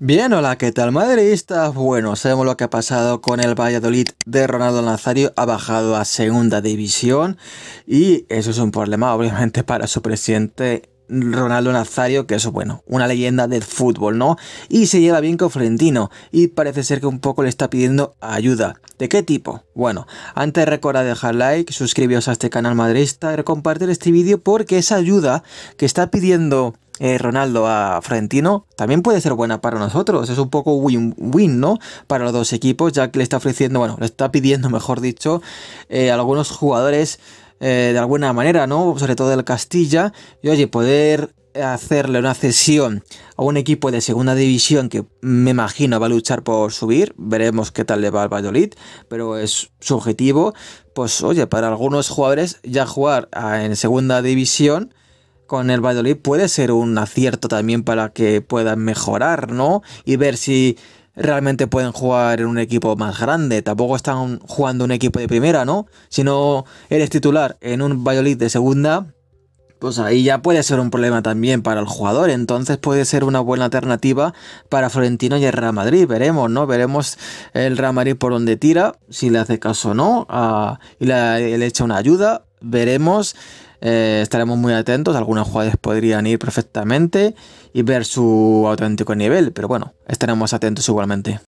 Bien, hola, ¿qué tal, madridistas? Bueno, sabemos lo que ha pasado con el Valladolid de Ronaldo Nazario. Ha bajado a segunda división y eso es un problema, obviamente, para su presidente Ronaldo Nazario, que es, bueno, una leyenda del fútbol, ¿no? Y se lleva bien con Florentino y parece ser que un poco le está pidiendo ayuda. ¿De qué tipo? Bueno, antes recuerda dejar like, suscribiros a este canal madridista y compartir este vídeo porque esa ayuda que está pidiendo Ronaldo a Florentino también puede ser buena para nosotros. Es un poco win-win, ¿no? Para los dos equipos, ya que le está ofreciendo, bueno, le está pidiendo, mejor dicho, a algunos jugadores de alguna manera, ¿no? Sobre todo del Castilla. Y oye, poder hacerle una cesión a un equipo de segunda división que me imagino va a luchar por subir, veremos qué tal le va al Valladolid, pero es su objetivo. Pues oye, para algunos jugadores ya jugar en segunda división con el Valladolid puede ser un acierto también para que puedan mejorar, ¿no? Y ver si realmente pueden jugar en un equipo más grande. Tampoco están jugando un equipo de primera, ¿no? Si no eres titular en un Valladolid de segunda, pues ahí ya puede ser un problema también para el jugador. Entonces puede ser una buena alternativa para Florentino y el Real Madrid. Veremos, ¿no? Veremos el Real Madrid por dónde tira, si le hace caso o no, y le echa una ayuda. Veremos. Estaremos muy atentos. Algunos jugadores podrían ir perfectamente y ver su auténtico nivel, pero bueno, estaremos atentos igualmente.